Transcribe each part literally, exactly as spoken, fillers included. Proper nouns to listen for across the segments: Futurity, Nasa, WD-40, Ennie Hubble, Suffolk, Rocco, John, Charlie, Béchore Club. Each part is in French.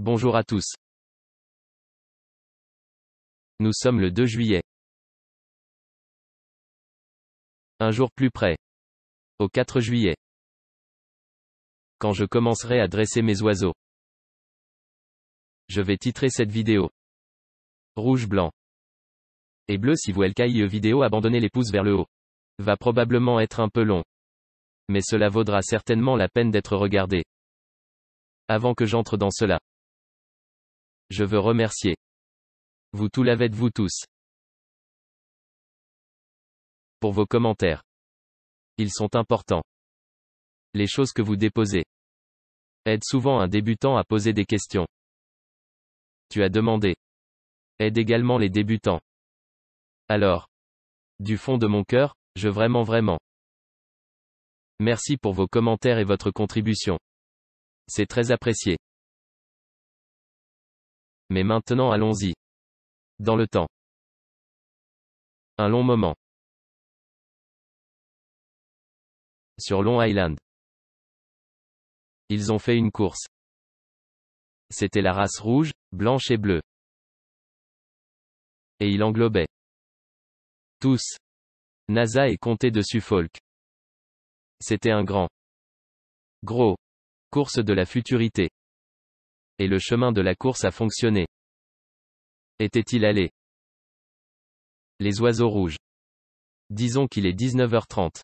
Bonjour à tous. Nous sommes le deux juillet. Un jour plus près. Au quatre juillet. Quand je commencerai à dresser mes oiseaux. Je vais titrer cette vidéo. Rouge, blanc et bleu. Si vous likez vidéo, abandonnez les pouces vers le haut. Va probablement être un peu long. Mais cela vaudra certainement la peine d'être regardé. Avant que j'entre dans cela. Je veux remercier. Vous tous l'avez de vous tous. Pour vos commentaires. Ils sont importants. Les choses que vous déposez aident souvent un débutant à poser des questions. Tu as demandé. Aide également les débutants. Alors. Du fond de mon cœur, je vraiment vraiment. Merci pour vos commentaires et votre contribution. C'est très apprécié. Mais maintenant allons-y. Dans le temps. Un long moment. Sur Long Island. Ils ont fait une course. C'était la race rouge, blanche et bleue. Et il englobait. Tous. Nasa et comté de Suffolk. C'était un grand. Gros. Course de la futurité. Et le chemin de la course a fonctionné. Était-il allé? Les oiseaux rouges. Disons qu'il est dix-neuf heures trente.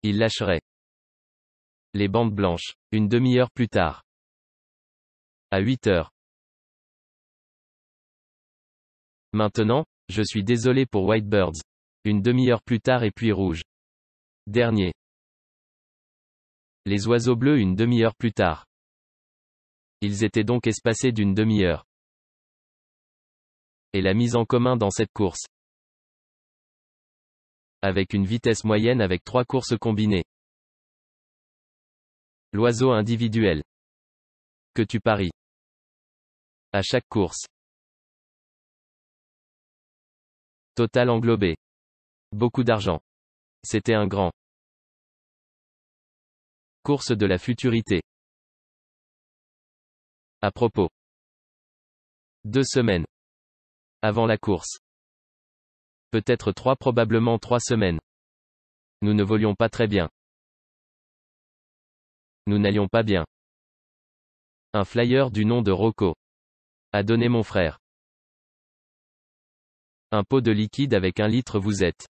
Il lâcherait. Les bandes blanches, une demi-heure plus tard. À huit heures. Maintenant, je suis désolé pour Whitebirds. Une demi-heure plus tard et puis rouge. Dernier. Les oiseaux bleus une demi-heure plus tard. Ils étaient donc espacés d'une demi-heure. Et la mise en commun dans cette course. Avec une vitesse moyenne avec trois courses combinées. L'oiseau individuel. Que tu paries. À chaque course. Total englobé. Beaucoup d'argent. C'était un grand. Course de la futurité. À propos. Deux semaines. Avant la course. Peut-être trois, probablement trois semaines. Nous ne volions pas très bien. Nous n'allions pas bien. Un flyer du nom de Rocco. A donné mon frère. Un pot de liquide avec un litre. Vous êtes.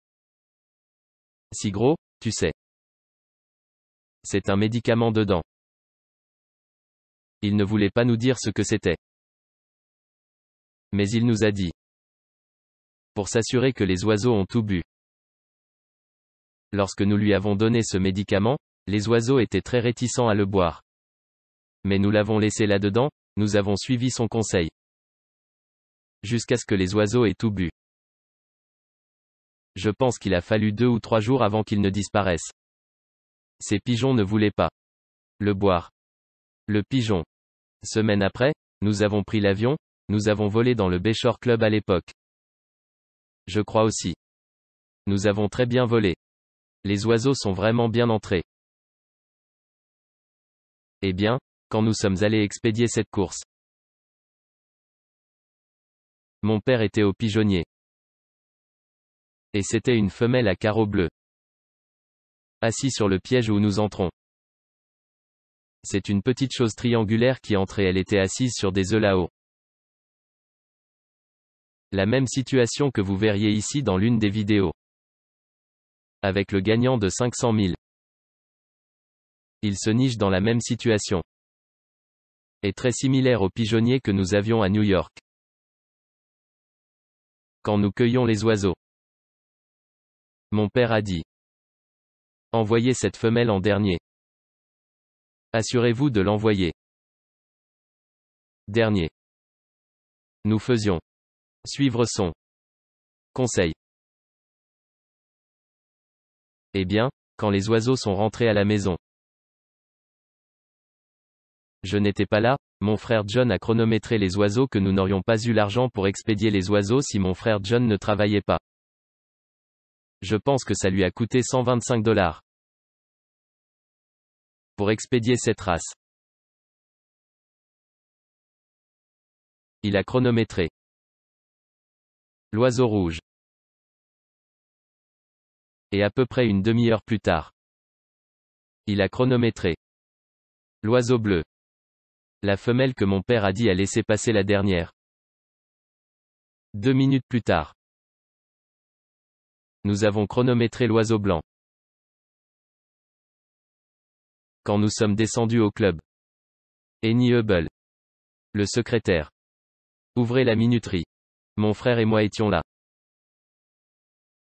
Si gros, tu sais. C'est un médicament dedans. Il ne voulait pas nous dire ce que c'était. Mais il nous a dit. Pour s'assurer que les oiseaux ont tout bu. Lorsque nous lui avons donné ce médicament, les oiseaux étaient très réticents à le boire. Mais nous l'avons laissé là-dedans, nous avons suivi son conseil. Jusqu'à ce que les oiseaux aient tout bu. Je pense qu'il a fallu deux ou trois jours avant qu'ils ne disparaissent. Ces pigeons ne voulaient pas le boire. Le pigeon. Semaine après, nous avons pris l'avion, nous avons volé dans le Béchore Club à l'époque. Je crois aussi. Nous avons très bien volé. Les oiseaux sont vraiment bien entrés. Eh bien, quand nous sommes allés expédier cette course. Mon père était au pigeonnier. Et c'était une femelle à carreaux bleus. Assis sur le piège où nous entrons. C'est une petite chose triangulaire qui entre et elle était assise sur des œufs là-haut. La même situation que vous verriez ici dans l'une des vidéos. Avec le gagnant de cinq cent mille. Il se niche dans la même situation. Et très similaire au pigeonnier que nous avions à New York. Quand nous cueillons les oiseaux. Mon père a dit. Envoyez cette femelle en dernier. Assurez-vous de l'envoyer. Dernier. Nous faisions. Suivre son conseil. Eh bien, quand les oiseaux sont rentrés à la maison. Je n'étais pas là, mon frère John a chronométré les oiseaux que nous n'aurions pas eu l'argent pour expédier les oiseaux si mon frère John ne travaillait pas. Je pense que ça lui a coûté cent vingt-cinq dollars. Pour expédier cette race. Il a chronométré. L'oiseau rouge. Et à peu près une demi-heure plus tard. Il a chronométré. L'oiseau bleu. La femelle que mon père a dit a laissé passer la dernière. Deux minutes plus tard. Nous avons chronométré l'oiseau blanc. Quand nous sommes descendus au club. Ennie Hubble. Le secrétaire. Ouvrez la minuterie. Mon frère et moi étions là.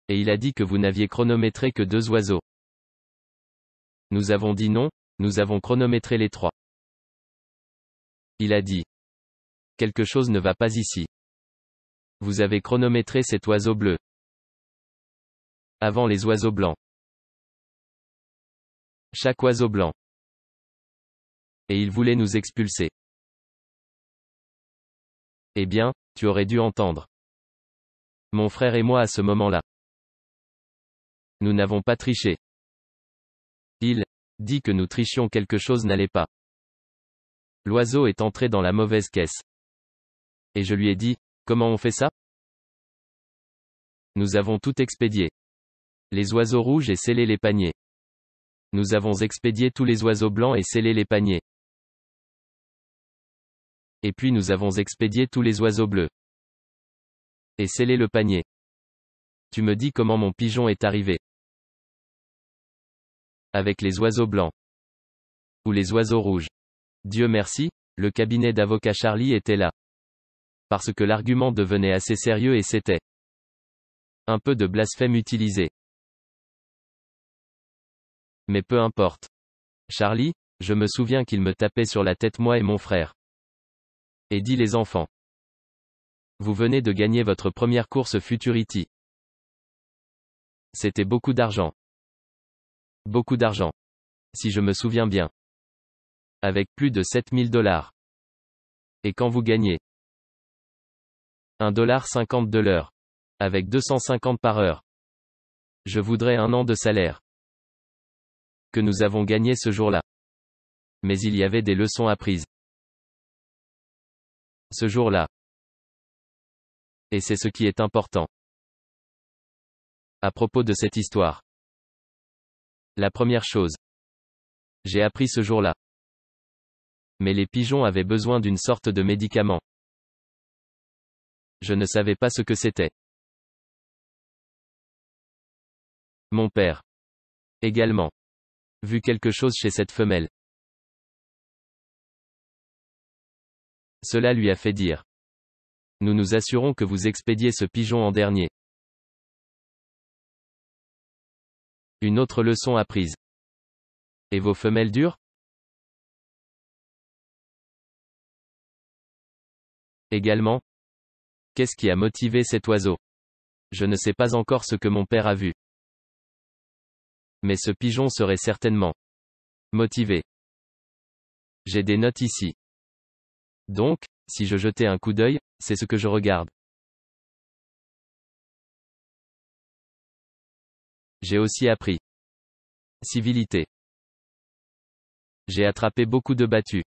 Et il a dit que vous n'aviez chronométré que deux oiseaux. Nous avons dit non, nous avons chronométré les trois. Il a dit. Quelque chose ne va pas ici. Vous avez chronométré cet oiseau bleu. Avant les oiseaux blancs. Chaque oiseau blanc. Et il voulait nous expulser. Eh bien, tu aurais dû entendre. Mon frère et moi à ce moment-là. Nous n'avons pas triché. Il dit que nous trichions, quelque chose n'allait pas. L'oiseau est entré dans la mauvaise caisse. Et je lui ai dit, comment on fait ça? Nous avons tout expédié. Les oiseaux rouges et scellé les paniers. Nous avons expédié tous les oiseaux blancs et scellé les paniers. Et puis nous avons expédié tous les oiseaux bleus. Et scellé le panier. Tu me dis comment mon pigeon est arrivé. Avec les oiseaux blancs. Ou les oiseaux rouges. Dieu merci, le cabinet d'avocat Charlie était là. Parce que l'argument devenait assez sérieux et c'était un peu de blasphème utilisé. Mais peu importe. Charlie, je me souviens qu'il me tapait sur la tête moi et mon frère. Et dit les enfants. Vous venez de gagner votre première course Futurity. C'était beaucoup d'argent. Beaucoup d'argent. Si je me souviens bien. Avec plus de sept mille dollars. Et quand vous gagnez un dollar cinquante de l'heure. Avec deux cent cinquante par heure. Je voudrais un an de salaire. Que nous avons gagné ce jour-là. Mais il y avait des leçons apprises. Ce jour-là. Et c'est ce qui est important. À propos de cette histoire. La première chose. J'ai appris ce jour-là. Mais les pigeons avaient besoin d'une sorte de médicament. Je ne savais pas ce que c'était. Mon père. Également. Vu quelque chose chez cette femelle. Cela lui a fait dire. Nous nous assurons que vous expédiez ce pigeon en dernier. Une autre leçon apprise. Et vos femelles dures? Également. Qu'est-ce qui a motivé cet oiseau? Je ne sais pas encore ce que mon père a vu. Mais ce pigeon serait certainement motivé. J'ai des notes ici. Donc, si je jetais un coup d'œil, c'est ce que je regarde. J'ai aussi appris. Civilité. J'ai attrapé beaucoup de battus.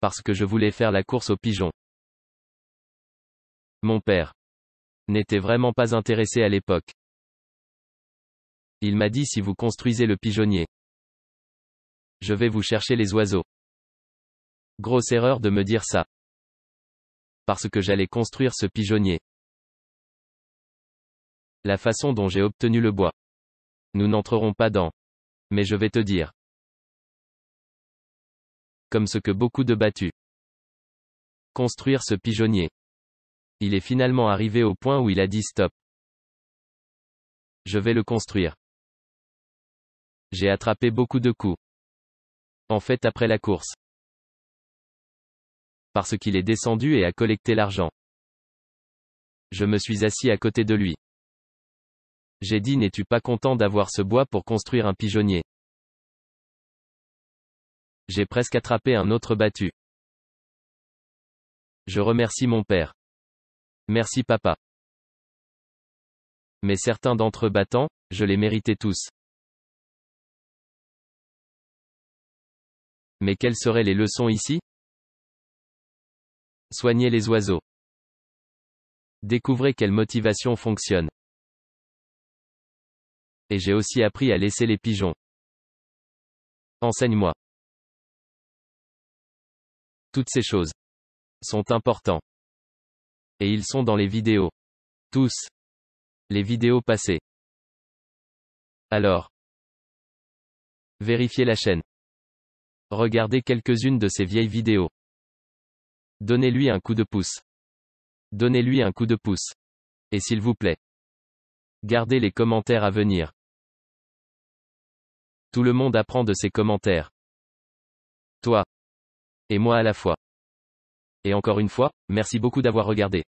Parce que je voulais faire la course aux pigeons. Mon père n'était vraiment pas intéressé à l'époque. Il m'a dit si vous construisez le pigeonnier. Je vais vous chercher les oiseaux. Grosse erreur de me dire ça. Parce que j'allais construire ce pigeonnier. La façon dont j'ai obtenu le bois. Nous n'entrerons pas dans. Mais je vais te dire. Comme ce que beaucoup de battus. Construire ce pigeonnier. Il est finalement arrivé au point où il a dit stop. Je vais le construire. J'ai attrapé beaucoup de coups. En fait après la course. Parce qu'il est descendu et a collecté l'argent. Je me suis assis à côté de lui. J'ai dit n'es-tu pas content d'avoir ce bois pour construire un pigeonnier? J'ai presque attrapé un autre battu. Je remercie mon père. Merci papa. Mais certains d'entre eux battants, je les méritais tous. Mais quelles seraient les leçons ici? Soignez les oiseaux. Découvrez quelle motivation fonctionne. Et j'ai aussi appris à laisser les pigeons. Enseigne-moi. Toutes ces choses sont importants. Et ils sont dans les vidéos. Tous. Les vidéos passées. Alors, vérifiez la chaîne. Regardez quelques-unes de ces vieilles vidéos. Donnez-lui un coup de pouce. Donnez-lui un coup de pouce. Et s'il vous plaît, gardez les commentaires à venir. Tout le monde apprend de ces commentaires. Toi et moi à la fois. Et encore une fois, merci beaucoup d'avoir regardé.